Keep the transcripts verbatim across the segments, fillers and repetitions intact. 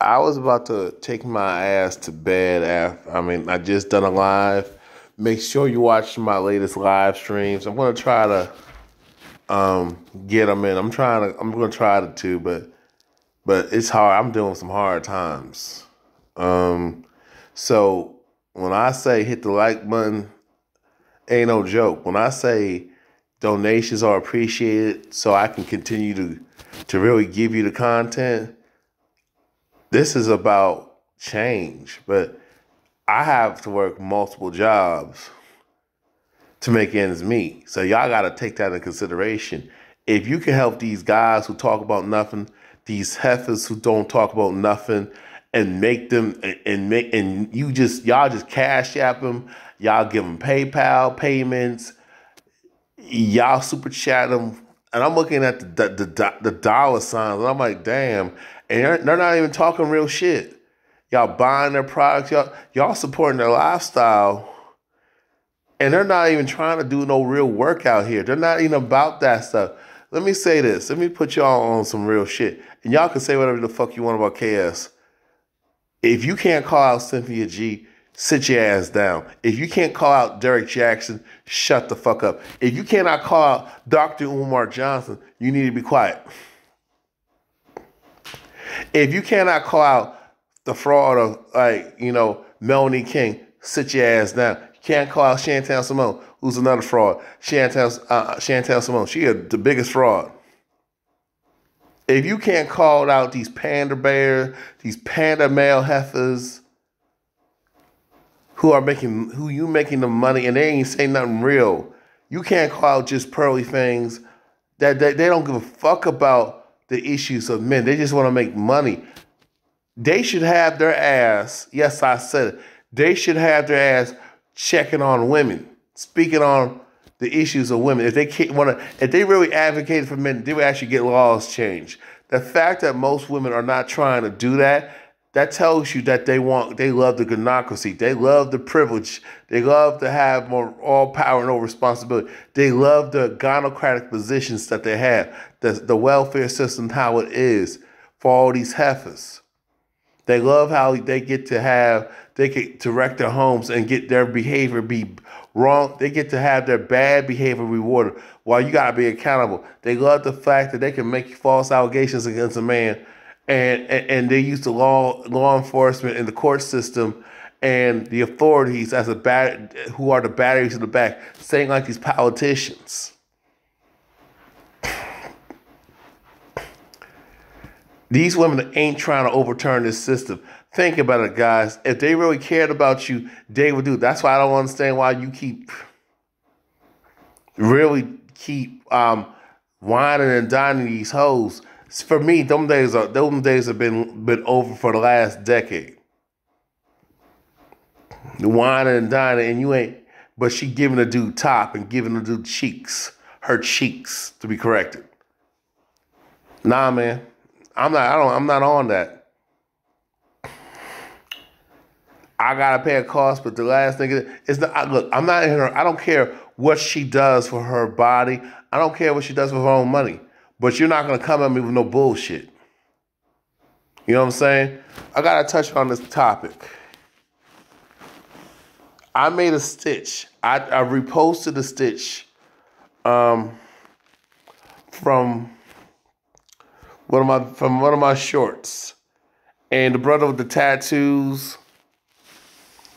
I was about to take my ass to bed after, I mean, I just done a live. Make sure you watch my latest live streams. I'm gonna try to um, get them in. I'm trying to. I'm gonna try to too, but but it's hard. I'm doing some hard times. Um, so when I say hit the like button, ain't no joke. When I say donations are appreciated, so I can continue to to really give you the content. This is about change, but I have to work multiple jobs to make ends meet. So y'all got to take that into consideration. If you can help these guys who talk about nothing, these heifers who don't talk about nothing, and make them and, and make and you just y'all just cash app them, y'all give them PayPal payments, y'all super chat them. And I'm looking at the the, the the dollar signs, and I'm like, damn. And they're, they're not even talking real shit. Y'all buying their products. Y'all y'all supporting their lifestyle. And they're not even trying to do no real work out here. They're not even about that stuff. Let me say this. Let me put y'all on some real shit. And y'all can say whatever the fuck you want about K S. If you can't call out Cynthia G, sit your ass down. If you can't call out Derek Jackson, shut the fuck up. If you cannot call out Doctor Umar Johnson, you need to be quiet. If you cannot call out the fraud of, like, you know, Melanie King, sit your ass down. You can't call out Chantelle Simone, who's another fraud. Chantelle, uh, Chantelle Simone, she is the biggest fraud. If you can't call out these panda bears, these panda male heifers, who are making, who you making the money, and they ain't saying nothing real. You can't call out Just Pearly Things. That they, they don't give a fuck about the issues of men. They just want to make money. They should have their ass, yes, I said it. They should have their ass checking on women, speaking on the issues of women. If they can't want to, if they really advocated for men, they would actually get laws changed. The fact that most women are not trying to do that, that tells you that they want, they love the gonocracy. They love the privilege. They love to have more all power and all responsibility. They love the gonocratic positions that they have, the, the welfare system, how it is for all these heifers. They love how they get to have, they get to wreck their homes and get their behavior be wrong. They get to have their bad behavior rewarded while you got to be accountable. They love the fact that they can make false allegations against a man. And, and and they use the law law enforcement and the court system and the authorities as a bat who are the batteries in the back, saying like these politicians. These women ain't trying to overturn this system. Think about it, guys. If they really cared about you, they would do. That's why I don't understand why you keep really keep um whining and dining these hoes. For me, them days are them days have been been over for the last decade. The whining and dining, and you ain't. But she giving a dude top and giving a dude cheeks, her cheeks to be corrected. Nah, man, I'm not. I don't. I'm not on that. I gotta pay a cost, but the last thing is, the look. I'm not in her. I don't care what she does for her body. I don't care what she does with her own money. But you're not going to come at me with no bullshit. You know what I'm saying? I got to touch on this topic. I made a stitch. I, I reposted a stitch um, from one of my from one of my shorts. And the brother with the tattoos,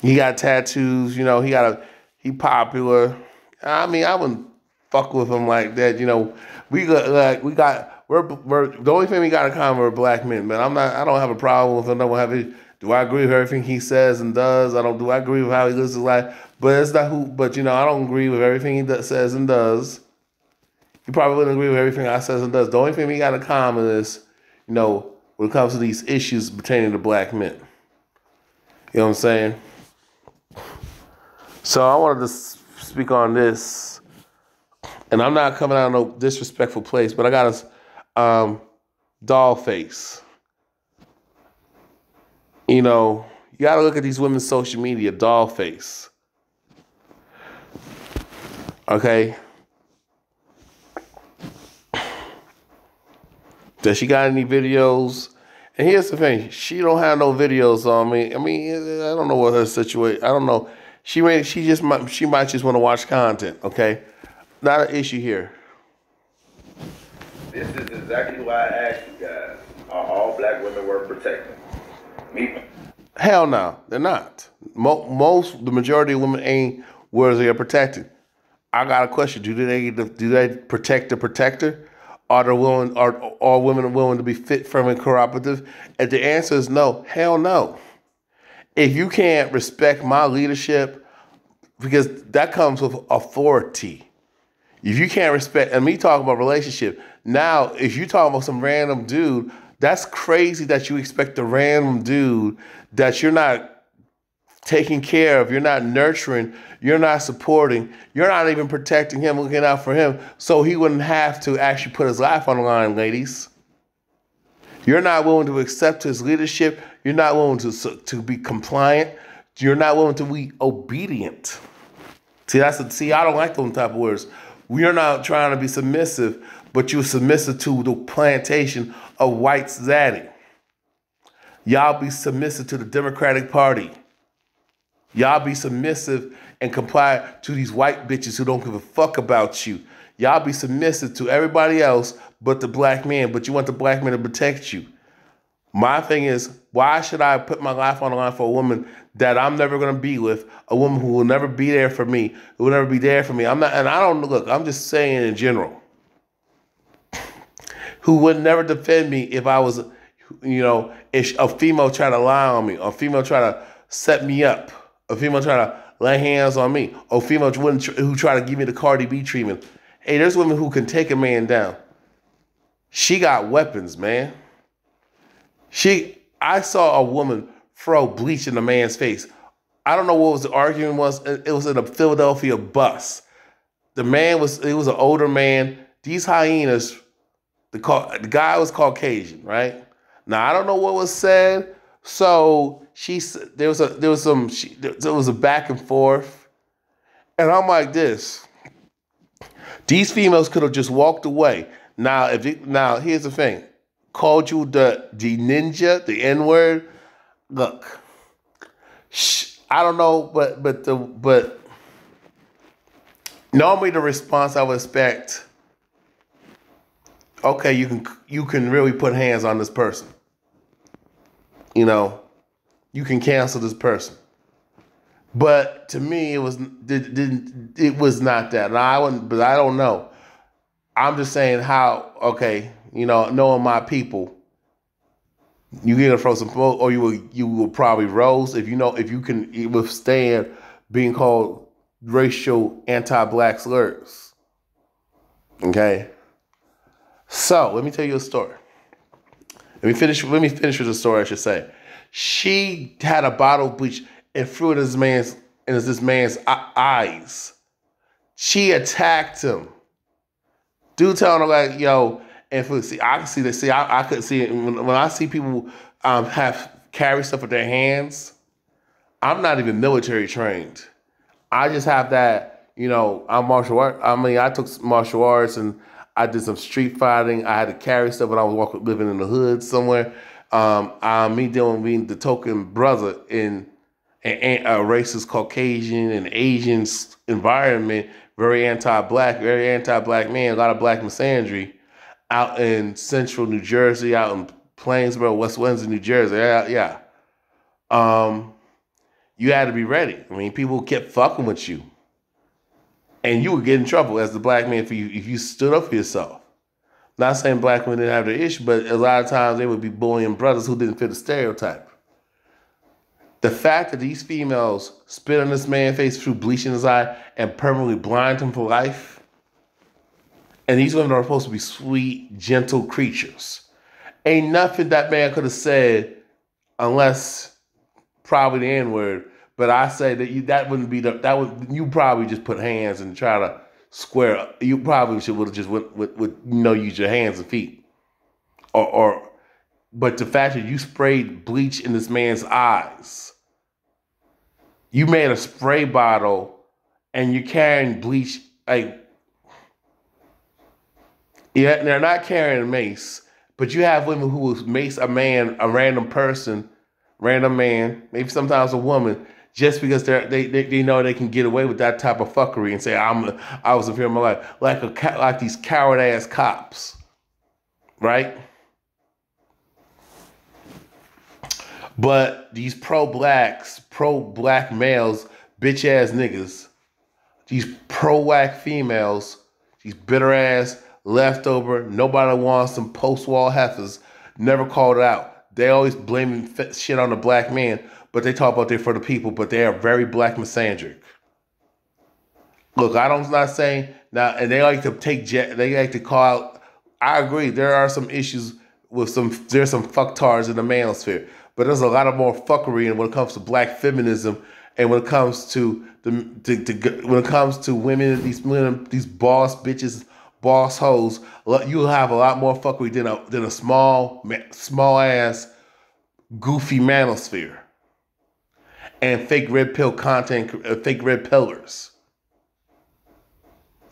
he got tattoos, you know, he got a he popular. I mean, I wouldn't fuck with him like that, you know. We got like we got we're we're the only thing we got in common are black men, man. I'm not I don't have a problem with him. I don't have it. Do I agree with everything he says and does? I don't do I agree with how he lives his life, but it's not who. But you know I don't agree with everything he does, says and does. He probably wouldn't agree with everything I says and does. The only thing we got in common is, you know, when it comes to these issues pertaining to black men. You know what I'm saying? So I wanted to speak on this. And I'm not coming out of no disrespectful place, but I got a um, doll face. You know, you got to look at these women's social media, doll face. Okay. Does she got any videos? And here's the thing, she don't have no videos on me. I mean, I don't know what her situation, I don't know. She may, she just might, she might just want to watch content, okay? Not an issue here. This is exactly why I asked you guys, are all black women worth protecting? Me? Hell no, they're not. Mo most, the majority of women ain't where they are protected. I got a question, do they, do they protect the protector? Are there willing, are, are women willing to be fit, firm, and cooperative? And the answer is no. Hell no. If you can't respect my leadership, because that comes with authority. If you can't respect, and me talking about relationship, now if you talking about some random dude, that's crazy that you expect a random dude that you're not taking care of, you're not nurturing, you're not supporting, you're not even protecting him, looking out for him, so he wouldn't have to actually put his life on the line, ladies. You're not willing to accept his leadership. You're not willing to, to be compliant. You're not willing to be obedient. See, that's a, see, I don't like those type of words. We're not trying to be submissive, but you're submissive to the plantation of whites daddy. Y'all be submissive to the Democratic Party. Y'all be submissive and comply to these white bitches who don't give a fuck about you. Y'all be submissive to everybody else but the black man, but you want the black man to protect you. My thing is, why should I put my life on the line for a woman that I'm never going to be with, a woman who will never be there for me, who will never be there for me? I'm not, and I don't, look, I'm just saying in general, who would never defend me if I was, you know, if a female trying to lie on me, a female trying to set me up, a female trying to lay hands on me, or female wouldn't tr who try to give me the Cardi B treatment. Hey, there's women who can take a man down. She got weapons, man. She, I saw a woman throw bleach in a man's face. I don't know what was the argument was. It was in a Philadelphia bus. The man was, it was an older man. These hyenas, the, the guy was Caucasian, right? Now, I don't know what was said. So she, there was a, there was some, she, there was a back and forth. And I'm like this, these females could have just walked away. Now, if it, now here's the thing. Called you the, the ninja, the N-word. Look, shh, I don't know, but but the but normally the response I would expect. Okay, you can you can really put hands on this person. You know, you can cancel this person. But to me, it was didn't it was not that. And I wouldn't, but I don't know. I'm just saying how okay. You know, knowing my people, you get to throw some smoke, or you will you will probably roast if you know if you can withstand being called racial anti-black slurs. Okay. So let me tell you a story. Let me finish. Let me finish with a story. I should say, she had a bottle of bleach and threw it in this man's in this man's eyes. She attacked him. Dude, telling her like, yo. And for, see, I can see that. See, I, I could see it when, when I see people um, have carry stuff with their hands. I'm not even military trained. I just have that, you know. I'm martial art. I mean, I took martial arts and I did some street fighting. I had to carry stuff when I was walking, living in the hood somewhere. Um, I, me dealing with the token brother in a, a racist Caucasian and Asian environment, very anti-black, very anti-black man. A lot of black misandry. Out in central New Jersey, out in Plainsboro, West Windsor, New Jersey. Yeah, yeah. Um, you had to be ready. I mean, people kept fucking with you. And you would get in trouble as the black man if you, if you stood up for yourself. Not saying black men didn't have their issue, but a lot of times they would be bullying brothers who didn't fit the stereotype. The fact that these females spit on this man's face through bleach in his eye and permanently blind him for life. And these women are supposed to be sweet, gentle creatures. Ain't nothing that man could have said, unless probably the N-word. But I say that you, that wouldn't be the, that would you probably just put hands and try to square up. You probably should would have just went with, with you know use your hands and feet, or or. But the fact that you sprayed bleach in this man's eyes, you made a spray bottle, and you're carrying bleach like. Yeah, they're not carrying a mace. But you have women who makes a man, a random person, random man, maybe sometimes a woman, just because they they they know they can get away with that type of fuckery and say I'm I was a fear of my life, like a like these coward ass cops, right? But these pro blacks, pro black males, bitch ass niggas, these pro black females, these bitter ass leftover, nobody wants some post wall heifers, never called out. They always blaming shit on the black man. But they talk about they're for the people, but they are very black misandric. Look, I don't, I'm not saying now, and they like to take, they like to call out. I agree, there are some issues with some, there's some fucktards in the male sphere, but there's a lot of more fuckery in when it comes to black feminism, and when it comes to the, to, to, when it comes to women, these women, these boss bitches, boss hoes, you'll have a lot more fuckery than a than a small, small ass, goofy manosphere. And fake red pill content, uh, fake red pillars.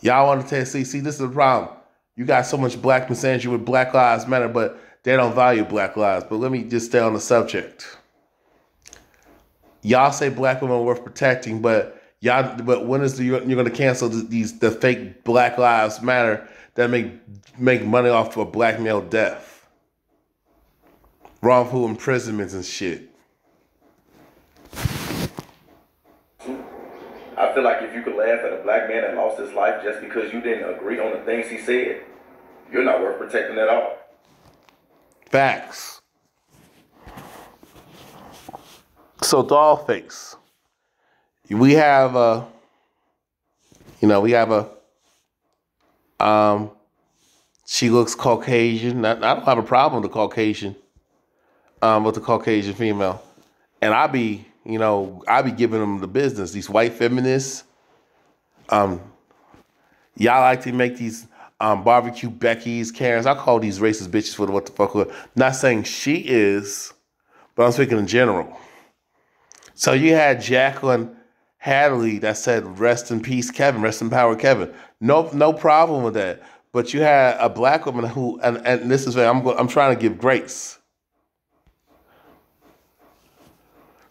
Y'all want to see, see, this is the problem. You got so much black misandry with Black Lives Matter, but they don't value black lives. But let me just stay on the subject. Y'all say black women are worth protecting, but y'all, but when is the, you're, you're going to cancel the, these the fake Black Lives Matter that make make money off of black male death, wrongful imprisonments and shit. I feel like if you could laugh at a black man that lost his life just because you didn't agree on the things he said, you're not worth protecting at all. Facts. So Dollface, we have a, you know, we have a, um, she looks Caucasian. I, I don't have a problem with the Caucasian, um, with the Caucasian female, and I be. You know, I be giving them the business. These white feminists, um, y'all like to make these um, barbecue Beckys, Karens. I call these racist bitches for the what the fuck. Are. Not saying she is, but I'm speaking in general. So you had Jacqueline Hadley that said, "Rest in peace, Kevin. Rest in power, Kevin." No, no problem with that. But you had a black woman who, and, and this is where I'm go, I'm trying to give grace.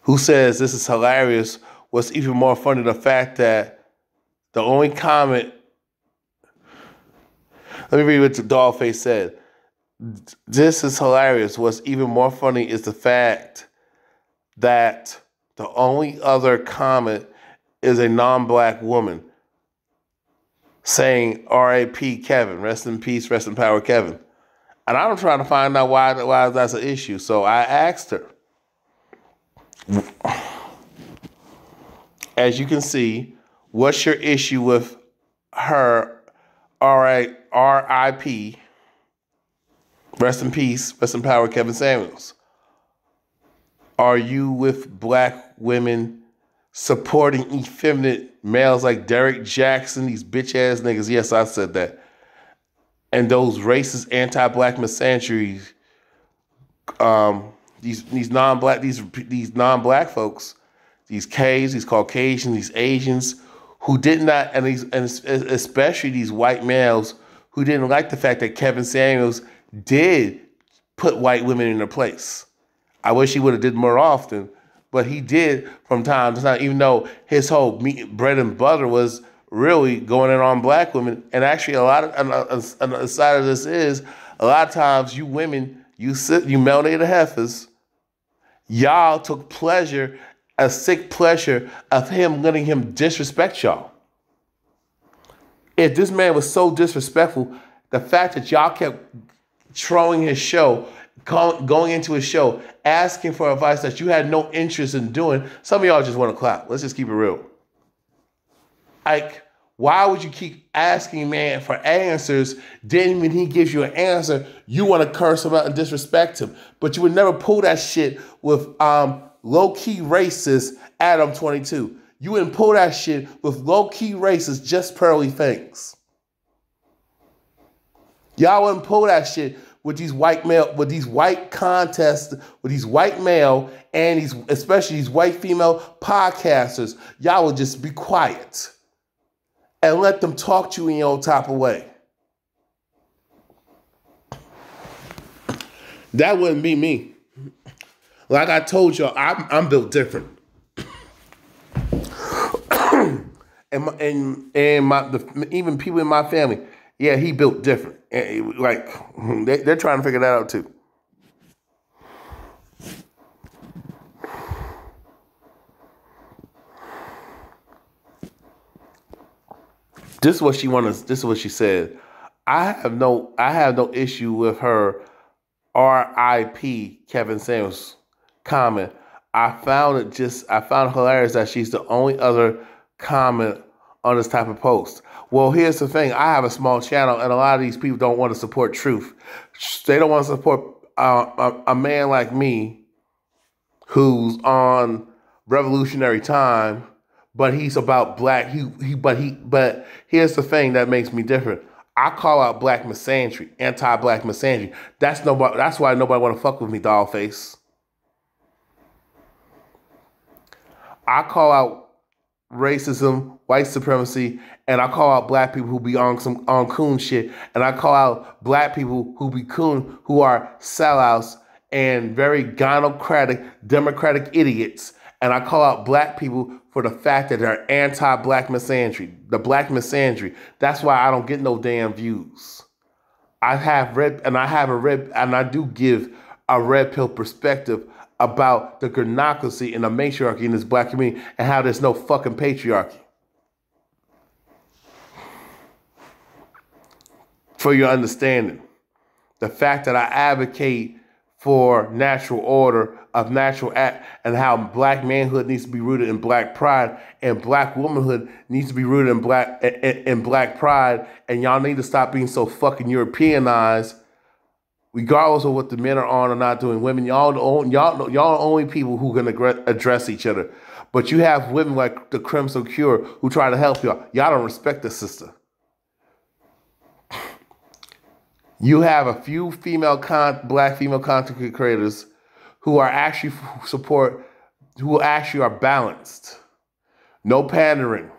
Who says this is hilarious? What's even more funny, the fact that the only comment, let me read what the Dollface said. This is hilarious. What's even more funny is the fact that the only other comment is a non-black woman saying R A P Kevin, rest in peace, rest in power, Kevin. And I'm trying to find out why, why that's an issue. So I asked her. As you can see, what's your issue with her R I P, rest in peace, rest in power, Kevin Samuels? Are you with black women supporting effeminate males like Derek Jackson, these bitch-ass niggas? Yes, I said that. And those racist anti-black misandry, um... These these non-black these these non-black folks, these Ks, these Caucasians, these Asians, who did not, and these and especially these white males who didn't like the fact that Kevin Samuels did put white women in their place. I wish he would have did more often, but he did from time to time. Even though his whole meat, bread and butter was really going in on black women, and actually a lot of and the side of this is a lot of times you women, you sit, you melanated heifers. Y'all took pleasure, a sick pleasure of him letting him disrespect y'all. If this man was so disrespectful, the fact that y'all kept trolling his show, call, going into his show, asking for advice that you had no interest in doing, some of y'all just want to clap. Let's just keep it real. Like, why would you keep asking man for answers? Then when he gives you an answer, you want to curse him out and disrespect him. But you would never pull that shit with um, low-key racist Adam twenty-two. You wouldn't pull that shit with low-key racist Just Pearly Things. Y'all wouldn't pull that shit with these white male, with these white contests, with these white male and these, especially these white female podcasters. Y'all would just be quiet and let them talk to you in your own type of way. That wouldn't be me. Like I told y'all, I'm, I'm built different. And my, and and my the, even people in my family, yeah, he built different. And like they, they're trying to figure that out too. This is what she wanted. This is what she said. I have no. I have no issue with her. R I P Kevin Samuels comment. I found it just. I found it hilarious that she's the only other comment on this type of post. Well, here's the thing. I have a small channel, and a lot of these people don't want to support truth. They don't want to support uh, a, a man like me, who's on revolutionary time, but he's about black. He he. But he. But here's the thing that makes me different. I call out black misandry, anti-black misandry. That's nobody. That's why nobody want to fuck with me, dollface. I call out racism, white supremacy, and I call out black people who be on some on coon shit, and I call out black people who be coon, who are sellouts and very gynocratic, democratic idiots, and I call out black people for the fact that they're anti-black misandry, the black misandry. That's why I don't get no damn views. I have read, and I have a red, and I do give a red pill perspective about the gynocracy and the matriarchy in this black community and how there's no fucking patriarchy. For your understanding, the fact that I advocate for natural order of natural act and how black manhood needs to be rooted in black pride and black womanhood needs to be rooted in black in, in black pride, and y'all need to stop being so fucking Europeanized. Regardless of what the men are on or not doing, women, y'all y'all y'all are only people who can address each other. But you have women like the Crimson Cure who try to help y'all. Y'all don't respect the sister. You have a few female con black female content creators who are actually support, who actually are balanced. No pandering.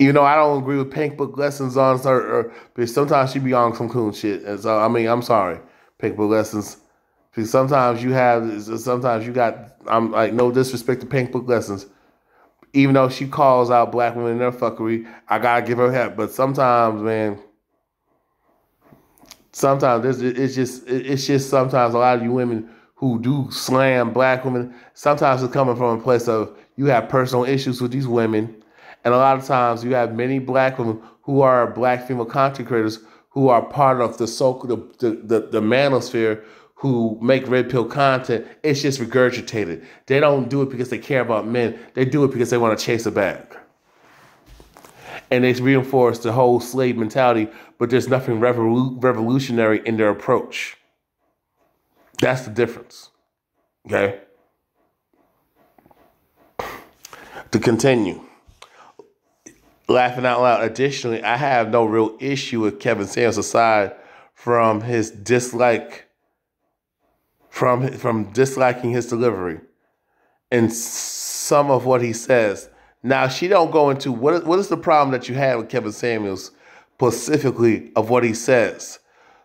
You know, I don't agree with Pink Book Lessons on her, or, because sometimes she be on some coon shit. And so, I mean, I'm sorry, Pink Book Lessons. Because sometimes you have, sometimes you got, I'm like, no disrespect to Pink Book Lessons. Even though she calls out black women in their fuckery, I gotta give her help. But sometimes, man, sometimes it's just, it's just sometimes a lot of you women who do slam black women, sometimes it's coming from a place of you have personal issues with these women. And a lot of times you have many black women who are black female content creators who are part of the so the, the, the manosphere who make red pill content. It's just regurgitated. They don't do it because they care about men. They do it because they want to chase a bag. And they reinforce the whole slave mentality, but there's nothing revolu revolutionary in their approach. That's the difference. Okay? To continue. Laughing out loud. Additionally, I have no real issue with Kevin Samuels aside from his dislike, from from disliking his delivery and some of what he says. Now she don't go into what is, what is the problem that you had with Kevin Samuels specifically of what he says.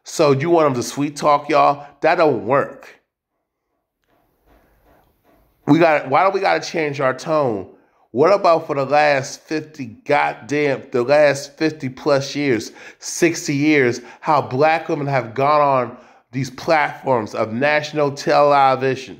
So you want him to sweet talk y'all? That don't work. We got why don't we got to change our tone? What about for the last fifty goddamn, the last fifty plus years, sixty years, how black women have gone on these platforms of national television,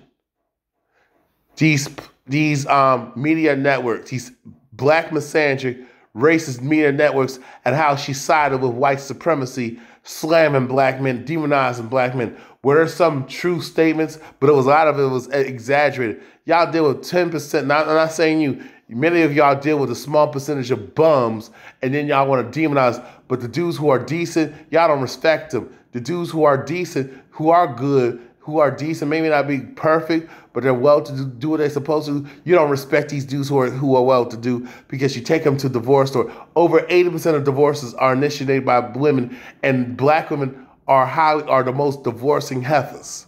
these these um media networks, these black misandric, racist media networks, and how she sided with white supremacy, slamming black men, demonizing black men. Were there some true statements? But it was a lot of it was exaggerated. Y'all deal with ten percent. Now I'm not saying you. Many of y'all deal with a small percentage of bums, and then y'all want to demonize. But the dudes who are decent, y'all don't respect them. The dudes who are decent, who are good, who are decent, maybe not be perfect, but they're well-to-do, do what they're supposed to. You don't respect these dudes who are who are well-to-do because you take them to divorce. Or over eighty percent of divorces are initiated by women, and black women are high, are the most divorcing heifers.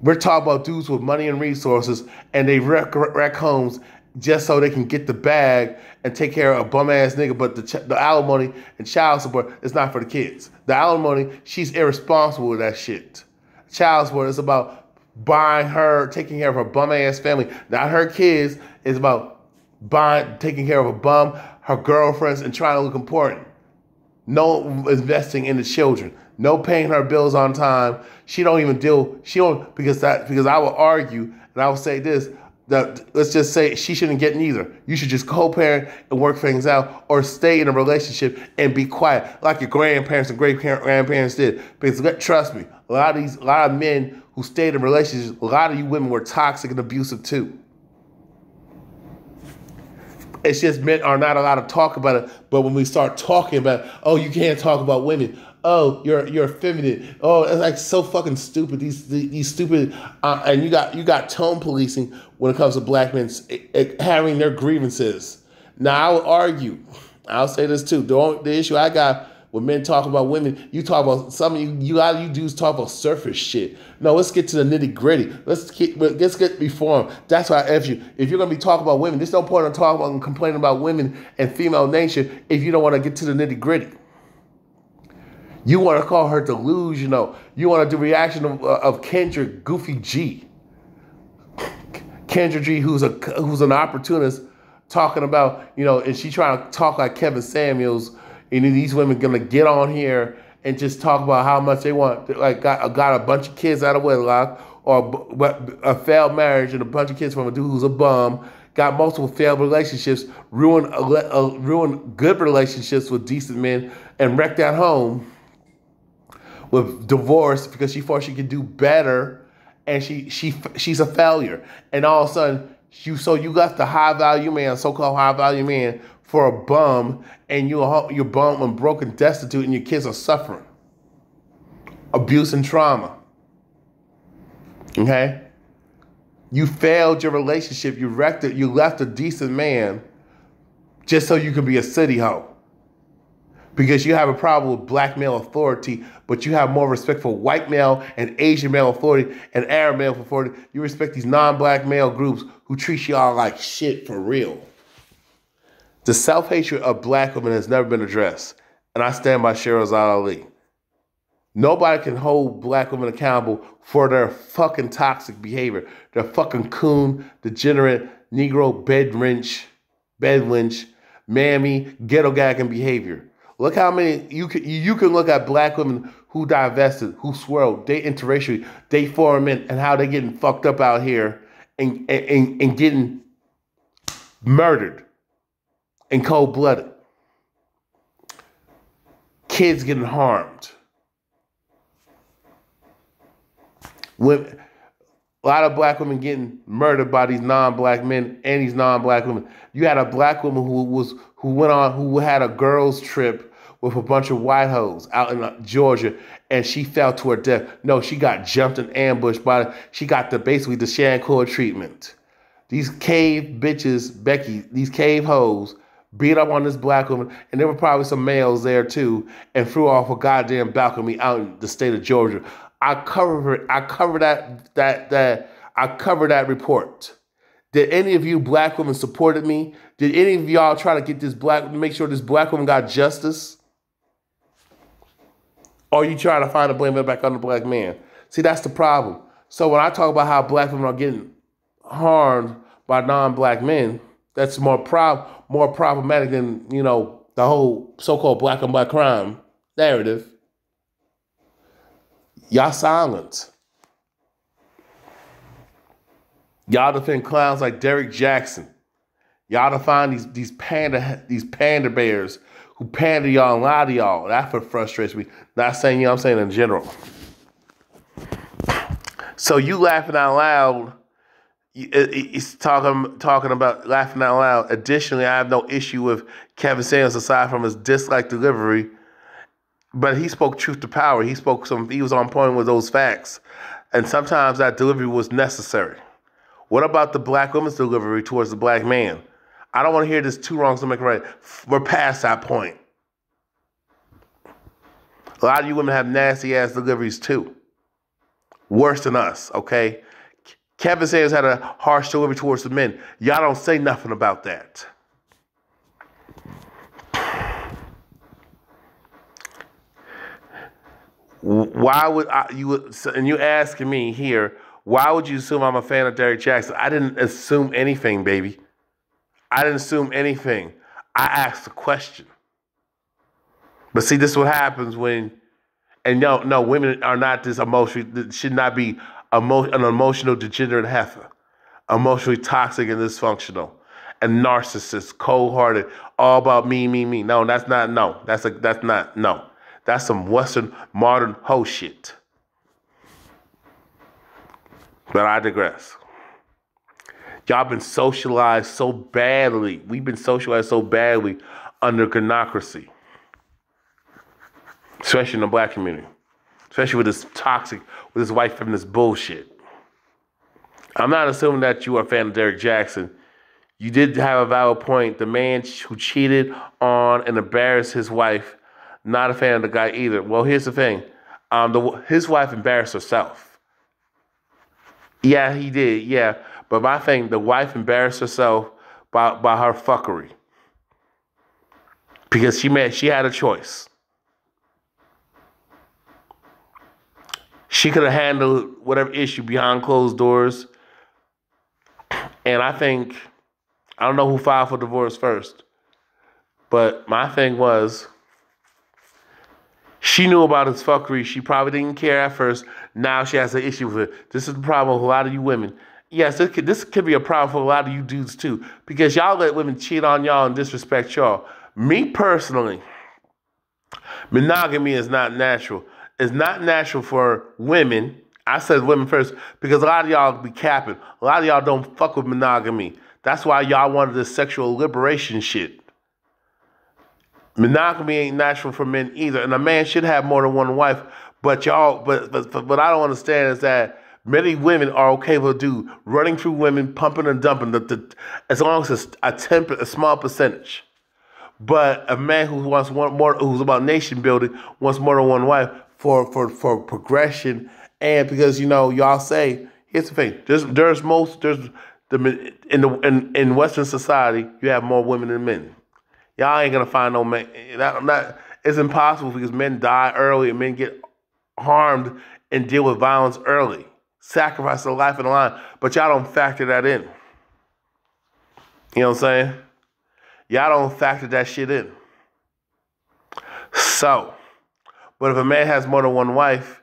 We're talking about dudes with money and resources, and they wreck, wreck homes, just so they can get the bag and take care of a bum ass nigga. But the ch- the alimony and child support is not for the kids. The alimony, she's irresponsible with that shit. Child support is about buying her, taking care of her bum ass family, not her kids. It's about buying, taking care of a bum, her girlfriends, and trying to look important. No investing in the children. No paying her bills on time. She don't even deal. She don't because that because I will argue and I will say this. That let's just say she shouldn't get neither. You should just co-parent and work things out, or stay in a relationship and be quiet, like your grandparents and great grandparents did. Because trust me, a lot of these, a lot of men who stayed in relationships, a lot of you women were toxic and abusive too. It's just men are not allowed to talk about it. But when we start talking about, oh, you can't talk about women. Oh, you're you're effeminate. Oh, it's like so fucking stupid. These these, these stupid, uh, and you got you got tone policing when it comes to black men it, it, having their grievances. Now I will argue, I'll say this too. The only, the issue I got when men talk about women, you talk about some of you you lot of you dudes talk about surface shit. No, let's get to the nitty gritty. Let's keep let's get before them. That's why I ask you, if you're gonna be talking about women, there's no point in talking about and complaining about women and female nature if you don't want to get to the nitty gritty. You want to call her delusional. You want to do reaction of, uh, of Kendrick Goofy G. Kendrick G, who's a who's an opportunist, talking about, you know, and she trying to talk like Kevin Samuels. And these women gonna get on here and just talk about how much they want, like got got a bunch of kids out of wedlock, or a, a failed marriage and a bunch of kids from a dude who's a bum. Got multiple failed relationships, ruin a, a, ruin good relationships with decent men, and wrecked that home. With divorce because she thought she could do better, and she she she's a failure. And all of a sudden, you so you got the high value man, so called high value man, for a bum, and you you're bum and broken, destitute, and your kids are suffering abuse and trauma. Okay, you failed your relationship. You wrecked it. You left a decent man just so you could be a city hoe. Because you have a problem with black male authority, but you have more respect for white male and Asian male authority and Arab male authority. You respect these non-black male groups who treat y'all like shit for real. The self-hatred of black women has never been addressed. And I stand by Sheryl Zanali. Nobody can hold black women accountable for their fucking toxic behavior. Their fucking coon, degenerate, Negro, bed wrench, bed lynch, mammy, ghetto gagging behavior. Look how many, you can, you can look at black women who divested, who swirled, they interracially, they foreign men, and how they getting fucked up out here and, and, and getting murdered and cold-blooded. Kids getting harmed. Women, a lot of black women getting murdered by these non-black men and these non-black women. You had a black woman who was... who went on, who had a girls' trip with a bunch of white hoes out in Georgia, and she fell to her death. No, she got jumped and ambushed by, she got the basically the Shancore treatment. These cave bitches, Becky, these cave hoes, beat up on this black woman, and there were probably some males there too, and threw off a goddamn balcony out in the state of Georgia. I covered, I covered that, that, that, I covered that report. Did any of you black women supported me? Did any of y'all try to get this black, make sure this black woman got justice? Or are you trying to find a blame it back on the black man? See, that's the problem. So when I talk about how black women are getting harmed by non-black men, that's more prob more problematic than, you know, the whole so-called black and black crime narrative. Y'all silent. Y'all defend clowns like Derek Jackson. Y'all defend these these panda these panda bears who pander y'all and lie to y'all. That's what frustrates me. Not saying you, I'm saying in general. So you laughing out loud, it's talking talking about laughing out loud. Additionally, I have no issue with Kevin Samuels aside from his dislike delivery, but he spoke truth to power. He spoke some. He was on point with those facts, and sometimes that delivery was necessary. What about the black woman's delivery towards the black man? I don't want to hear this two wrongs to make right. We're past that point. A lot of you women have nasty ass deliveries too. Worse than us, okay? Kevin Samuels had a harsh delivery towards the men. Y'all don't say nothing about that. Why would I, you would, and you asking me here, why would you assume I'm a fan of Derek Jackson? I didn't assume anything, baby. I didn't assume anything. I asked a question. But see, this is what happens when, and no, no, women are not this emotional, should not be emo, an emotional degenerate heifer, emotionally toxic and dysfunctional, and narcissist, cold-hearted, all about me, me, me. No, that's not, no, that's a, that's not, no. That's some Western modern ho shit. But I digress. Y'all been socialized so badly. We've been socialized so badly under gynocracy. Especially in the black community. Especially with this toxic, with this white feminist bullshit. I'm not assuming that you are a fan of Derek Jackson. You did have a valid point. The man who cheated on and embarrassed his wife, not a fan of the guy either. Well, here's the thing. Um, the, his wife embarrassed herself. Yeah, he did, yeah. But my thing, the wife embarrassed herself by, by her fuckery. Because she made, she had a choice. She could have handled whatever issue behind closed doors. And I think, I don't know who filed for divorce first. But my thing was, she knew about his fuckery. She probably didn't care at first. Now she has an issue with it. This is the problem with a lot of you women. Yes, this could, this could be a problem for a lot of you dudes too, because y'all let women cheat on y'all and disrespect y'all. Me personally, monogamy is not natural. It's not natural for women. I said women first because a lot of y'all be capping. A lot of y'all don't fuck with monogamy. That's why y'all wanted this sexual liberation shit. Monogamy ain't natural for men either, and a man should have more than one wife. But y'all, but but but what I don't understand is that many women are okay with a dude running through women, pumping and dumping, the, the, as long as it's a temp, a small percentage. But a man who wants one more, who's about nation building, wants more than one wife for for for progression, and because you know y'all say here's the thing: there's there's most there's the in the in in Western society you have more women than men. Y'all ain't gonna find no man. Not, not, it's impossible because men die early and men get harmed and deal with violence early. Sacrifice their life in the line. But y'all don't factor that in. You know what I'm saying? Y'all don't factor that shit in. So, but if a man has more than one wife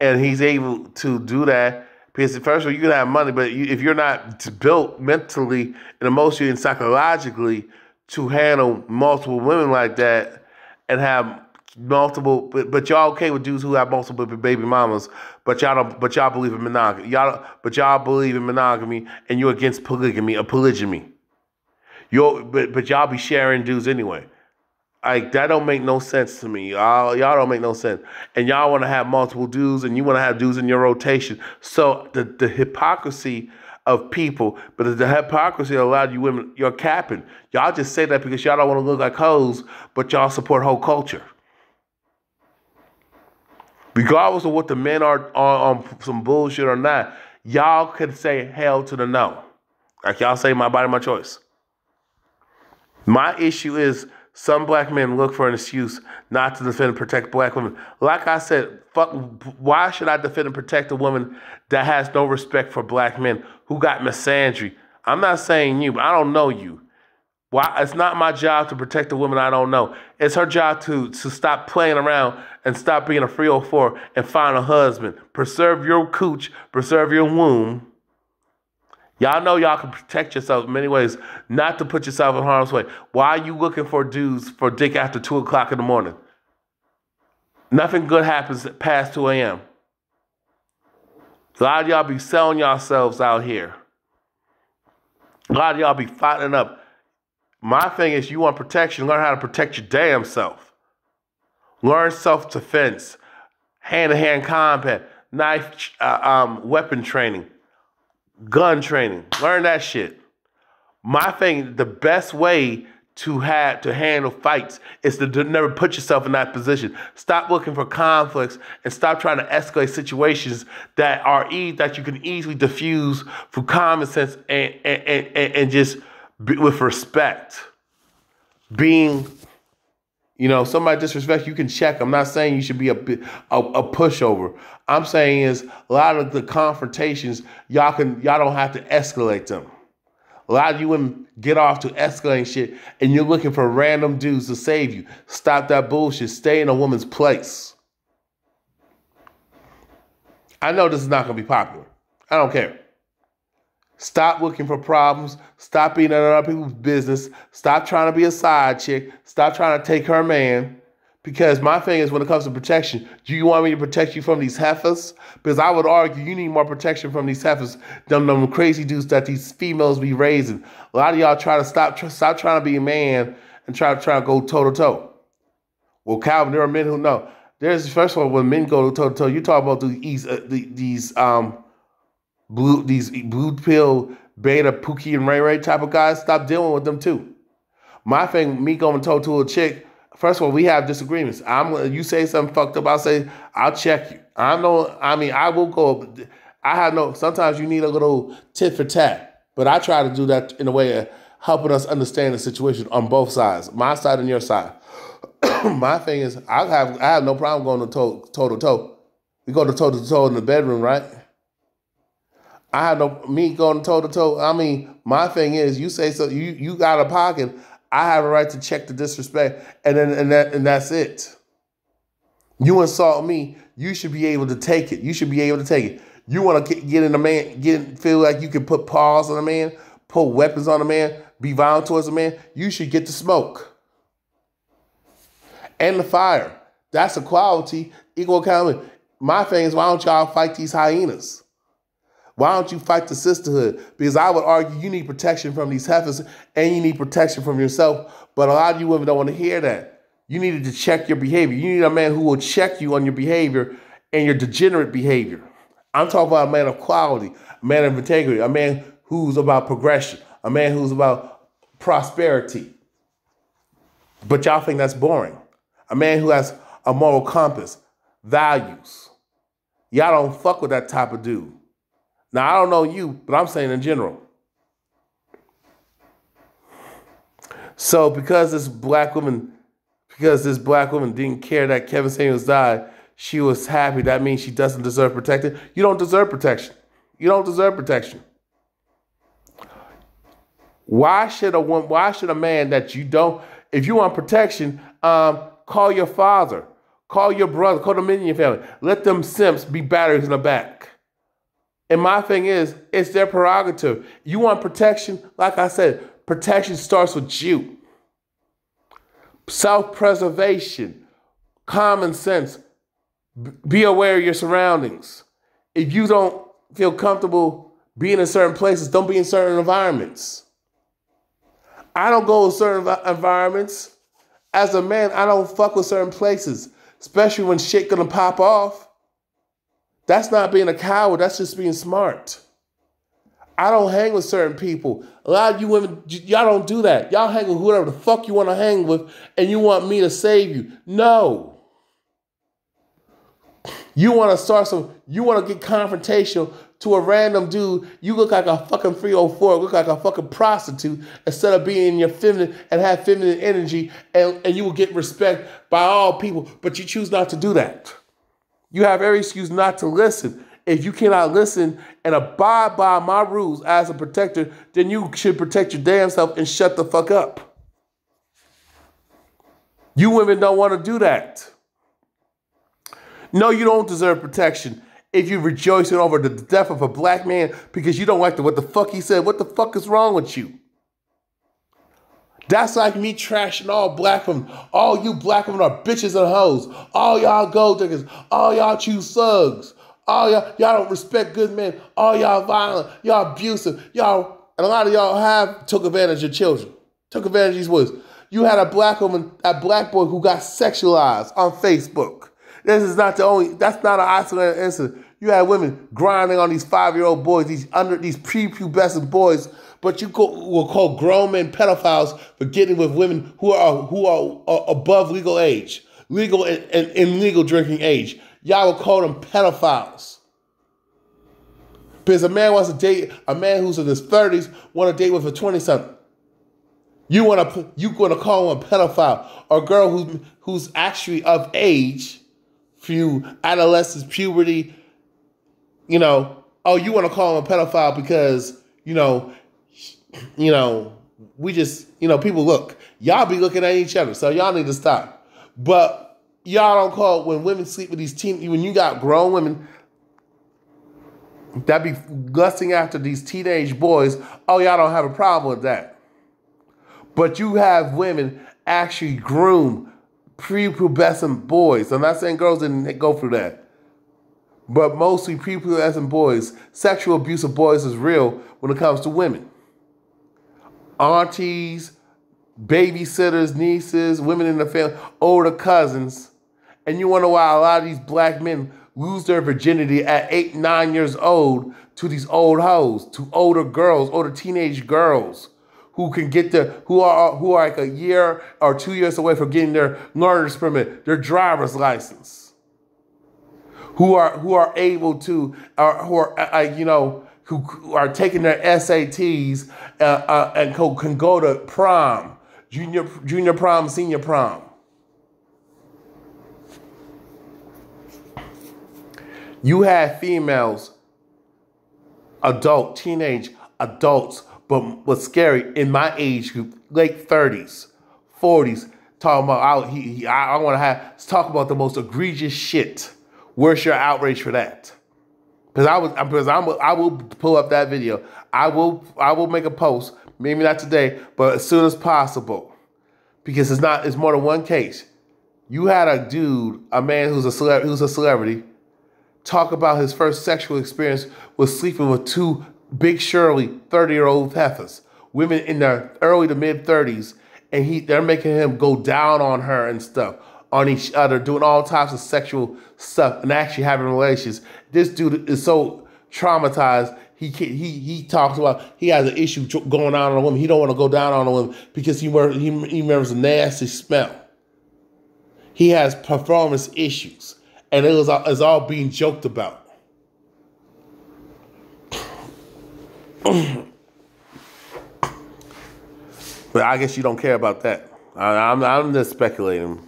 and he's able to do that, because first of all, you can have money, but you, if you're not built mentally and emotionally and psychologically to handle multiple women like that and have multiple, but, but y'all okay with dudes who have multiple baby mamas, but y'all don't, but y'all believe in monogamy. Y'all, but y'all believe in monogamy, and you're against polygamy or polygyny. You, but but y'all be sharing dudes anyway. Like that don't make no sense to me. Y'all, y'all don't make no sense, and y'all want to have multiple dudes, and you want to have dudes in your rotation. So the the hypocrisy of people, but the hypocrisy of a lot of you women, you're capping. Y'all just say that because y'all don't want to look like hoes, but y'all support hoe culture. Regardless of what the men are on, on some bullshit or not, y'all could say hell to the no. Like y'all say, my body, my choice. My issue is some black men look for an excuse not to defend and protect black women. Like I said, fuck, why should I defend and protect a woman that has no respect for black men who got misandry? I'm not saying you, but I don't know you. Why? It's not my job to protect a woman I don't know. It's her job to, to stop playing around and stop being a three oh four and find a husband. Preserve your cooch, preserve your womb. Y'all know y'all can protect yourself in many ways, not to put yourself in harm's way. Why are you looking for dudes for dick after two o'clock in the morning? Nothing good happens past two a m A lot of y'all be selling yourselves out here. A lot of y'all be fighting up. My thing is you want protection, learn how to protect your damn self. Learn self-defense, hand-to-hand combat, knife, uh, um, weapon training. Gun training. Learn that shit. My thing, the best way to have to handle fights. It's to never put yourself in that position. Stop looking for conflicts and stop trying to escalate situations that are e that you can easily diffuse through common sense and and and, and just be, with respect. Being, you know, somebody disrespects you, you can check. I'm not saying you should be a, a a pushover. I'm saying is a lot of the confrontations y'all can y'all don't have to escalate them. A lot of you women get off to escalating shit and you're looking for random dudes to save you. Stop that bullshit. Stay in a woman's place. I know this is not going to be popular. I don't care. Stop looking for problems. Stop being in other people's business. Stop trying to be a side chick. Stop trying to take her man. Because my thing is, when it comes to protection, do you want me to protect you from these heifers? Because I would argue you need more protection from these heifers than them crazy dudes that these females be raising. A lot of y'all try to stop try, stop trying to be a man and try to try to go toe to toe. Well, Calvin, there are men who know. There's, first of all, when men go toe to toe, you talk about these uh, these um blue these blue pill beta Pookie and Ray Ray type of guys. Stop dealing with them too. My thing, me going toe to a chick. First of all, we have disagreements. I'm you say something fucked up, I'll say I'll check you. I know. I mean, I will go. I have no. Sometimes you need a little tit for tat, but I try to do that in a way of helping us understand the situation on both sides, my side and your side. My thing is, I have I have no problem going to toe toe to toe. We go to toe to toe in the bedroom, right? I have no me going toe to toe. I mean, my thing is, you say so. You you got a pocket. I have a right to check the disrespect, and then and that and that's it. You insult me, you should be able to take it. You should be able to take it. You want to get in a man, get feel like you can put paws on a man, pull weapons on a man, be violent towards a man. You should get the smoke and the fire. That's equality, equal economy. My thing is, why don't y'all fight these hyenas? Why don't you fight the sisterhood? Because I would argue you need protection from these heifers and you need protection from yourself. But a lot of you women don't want to hear that. You needed to check your behavior. You need a man who will check you on your behavior and your degenerate behavior. I'm talking about a man of quality, a man of integrity, a man who's about progression, a man who's about prosperity. But y'all think that's boring. A man who has a moral compass, values. Y'all don't fuck with that type of dude. Now, I don't know you, but I'm saying in general. So because this black woman, because this black woman didn't care that Kevin Samuels died, she was happy. That means she doesn't deserve protection. You don't deserve protection. You don't deserve protection. Why should a woman, why should a man that you don't, if you want protection, um, call your father, call your brother, call the men in your family. Let them simps be batteries in the back. And my thing is, it's their prerogative. You want protection? Like I said, protection starts with you. Self-preservation, common sense, be aware of your surroundings. If you don't feel comfortable being in certain places, don't be in certain environments. I don't go to certain environments. As a man, I don't fuck with certain places, especially when shit gonna pop off. That's not being a coward. That's just being smart. I don't hang with certain people. A lot of you women, y'all don't do that. Y'all hang with whoever the fuck you want to hang with and you want me to save you. No. You want to start some, you want to get confrontational to a random dude. You look like a fucking three oh four, look like a fucking prostitute instead of being in your feminine and have feminine energy and, and you will get respect by all people, but you choose not to do that. You have every excuse not to listen. If you cannot listen and abide by my rules as a protector, then you should protect your damn self and shut the fuck up. You women don't want to do that. No, you don't deserve protection if you're rejoicing over the death of a black man because you don't like the, what the fuck he said. What the fuck is wrong with you? That's like me trashing all black women. All you black women are bitches and hoes. All y'all gold diggers. All y'all chew slugs. All y'all y'all don't respect good men. All y'all violent. Y'all abusive. Y'all, and a lot of y'all have took advantage of children. Took advantage of these boys. You had a black woman, a black boy who got sexualized on Facebook. This is not the only, that's not an isolated incident. You had women grinding on these five-year-old boys, these under these prepubescent boys but you will call grown men pedophiles for getting with women who are who are, are above legal age, legal and, and illegal drinking age. Y'all will call them pedophiles. Because a man wants to date a man who's in his thirties, want to date with a twenty-something. You want to you going to call him a pedophile, or a girl who's who's actually of age, through adolescence, puberty. You know, oh, you want to call him a pedophile because you know, you know, we just you know people look. Y'all be looking at each other, so y'all need to stop. But y'all don't call when women sleep with these teen. When you got grown women that be lusting after these teenage boys, oh, y'all don't have a problem with that. But you have women actually groom prepubescent boys. I'm not saying girls didn't go through that. But mostly prepubescent boys, sexual abuse of boys is real when it comes to women. Aunties, babysitters, nieces, women in the family, older cousins. And you wonder why a lot of these black men lose their virginity at eight, nine years old to these old hoes, to older girls, older teenage girls who can get the who are who are like a year or two years away from getting their learner's permit, their driver's license. Who are who are able to or who are uh, you know who are taking their S A Ts uh, uh, and can go to prom, junior junior prom, senior prom. You have females, adult, teenage adults, but what's scary in my age group, late thirties, forties, talking about I, he, he, I, I want to have talk about the most egregious shit. Where's your outrage for that? Because I was, because I'm, I will pull up that video. I will, I will make a post. Maybe not today, but as soon as possible, because it's not, it's more than one case. You had a dude, a man who's a celeb, who's a celebrity. Talk about his first sexual experience was sleeping with two big Shirley thirty-year-old heifers, women in their early to mid-thirties, and he they're making him go down on her and stuff, on each other, doing all types of sexual stuff and actually having relations. This dude is so traumatized, he can't, he he talks about he has an issue going on on a woman. He don't want to go down on a woman because he, he, he remembers a nasty smell. He has performance issues. And it was, it was all being joked about. But I guess you don't care about that. I, I'm, I'm just speculating.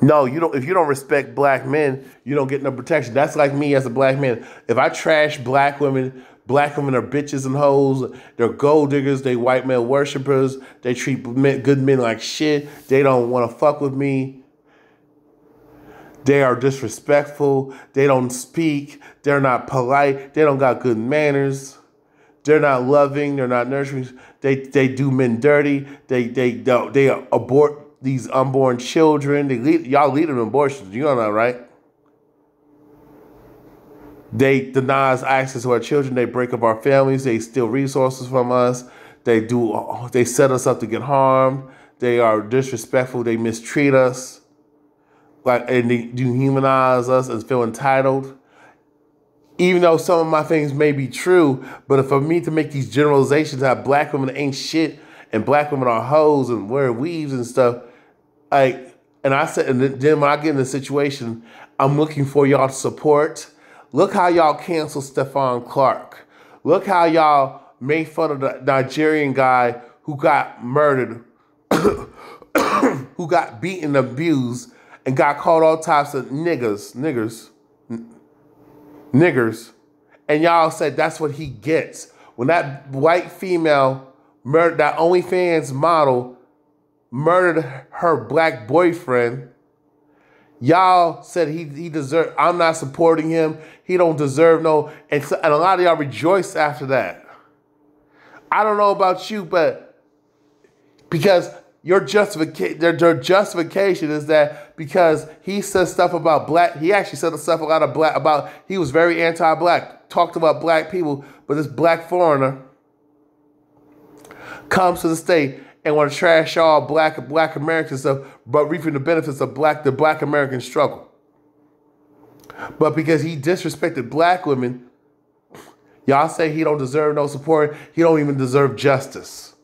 No, you don't. If you don't respect black men, you don't get no protection. That's like me as a black man. If I trash black women, black women are bitches and hoes. They're gold diggers. They white man worshipers. They treat men, good men like shit. They don't want to fuck with me. They are disrespectful. They don't speak. They're not polite. They don't got good manners. They're not loving. They're not nurturing. They they do men dirty. They they don't. They abort these unborn children. They lead, y'all lead them to abortions. You know that, right? They deny us access to our children. They break up our families. They steal resources from us. They do. They set us up to get harmed. They are disrespectful. They mistreat us. Like, and they dehumanize us and feel entitled. Even though some of my things may be true, but for me to make these generalizations that black women ain't shit and black women are hoes and wear weaves and stuff, like, and I said, and then when I get in the situation, I'm looking for y'all support. Look how y'all canceled Stephon Clark. Look how y'all made fun of the Nigerian guy who got murdered, who got beaten, abused, and got called all types of niggas, niggers, niggers. And y'all said that's what he gets. When that white female murdered, that OnlyFans model murdered her black boyfriend, y'all said he, he deserved, I'm not supporting him. He don't deserve no, and, so, and a lot of y'all rejoiced after that. I don't know about you, but because Your justification, their, their justification is that because he says stuff about black, he actually said stuff a lot of black about. He was very anti-black, talked about black people, but this black foreigner comes to the state and want to trash all black black American stuff, but reaping the benefits of black the black American struggle. But because he disrespected black women, Y'all say he don't deserve no support. He don't even deserve justice.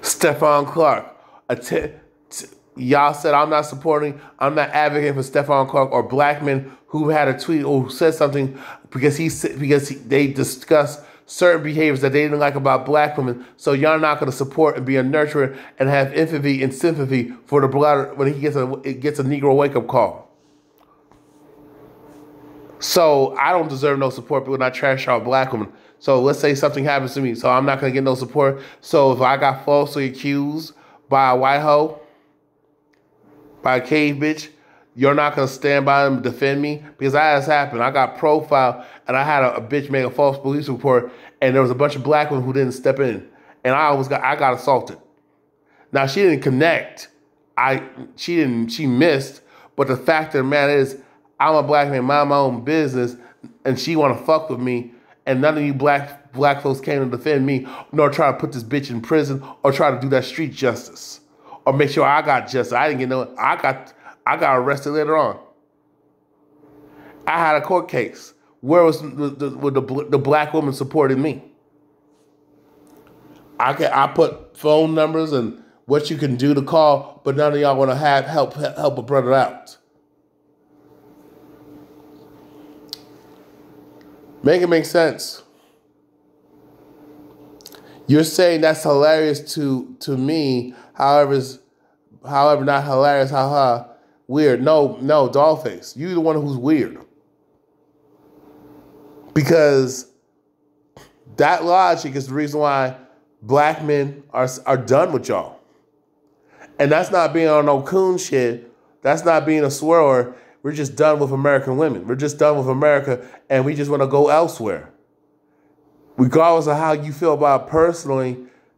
Stephon Clark. Y'all said I'm not supporting, I'm not advocating for Stephon Clark or black men who had a tweet or who said something because he because he, they discussed certain behaviors that they didn't like about black women. So y'all not going to support and be a nurturer and have empathy and sympathy for the black when he gets a it gets a Negro wake up call. So I don't deserve no support, but when I trash y'all black women. So let's say something happens to me, so I'm not going to get no support. So if I got falsely accused by a white hoe, by a cave bitch, you're not going to stand by and defend me? Because that has happened. I got profiled, and I had a, a bitch make a false police report, and there was a bunch of black women who didn't step in. And I always got I got assaulted. Now, she didn't connect. I She didn't. She missed. But the fact of the matter is, I'm a black man, mind my own business, and she want to fuck with me. And none of you black black folks came to defend me, nor try to put this bitch in prison, or try to do that street justice, or make sure I got justice. I didn't get no. I got I got arrested later on. I had a court case where was the the, the, the black woman supported me. I can I put phone numbers and what you can do to call, but none of y'all want to have help help a brother out. Make it make sense. You're saying that's hilarious to to me, however, however not hilarious, haha, weird. No, no, Dollface, you the one who's weird. Because that logic is the reason why black men are, are done with y'all. And that's not being on no coon shit. That's not being a swearer. We're just done with American women. We're just done with America, and we just want to go elsewhere. Regardless of how you feel about it personally,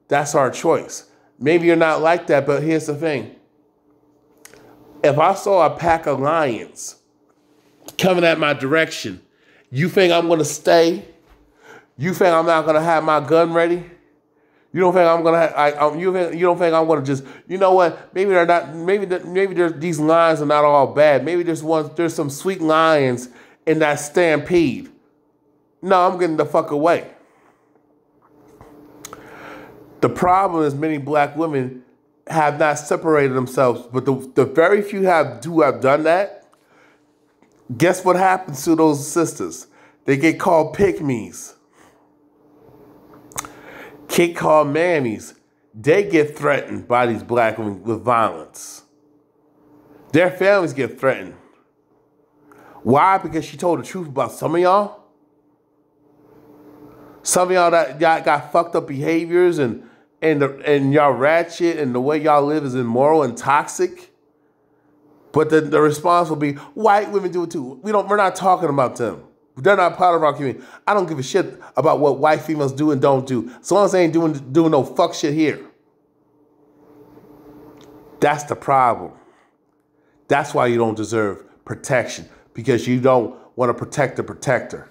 that's our choice. Maybe you're not like that, but here's the thing. If I saw a pack of lions coming at my direction, you think I'm going to stay? You think I'm not going to have my gun ready? You don't think I'm gonna? I, I, you, think, you don't think I'm gonna just? You know what? Maybe they're not. Maybe the, maybe these lions are not all bad. Maybe there's one. There's some sweet lions in that stampede. No, I'm getting the fuck away. The problem is many black women have not separated themselves, but the the very few have do have done that. Guess what happens to those sisters? They get called pick-me's. Kid called mammies, they get threatened by these black women with violence. Their families get threatened. Why? Because she told the truth about some of y'all. Some of y'all that y'all got fucked up behaviors and and the, and y'all ratchet and the way y'all live is immoral and toxic. But the, the response will be white women do it too. We don't. We're not talking about them. They're not part of our community. I don't give a shit about what white females do and don't do. So long as they ain't doing, doing no fuck shit here. That's the problem. That's why you don't deserve protection. Because you don't want to protect the protector.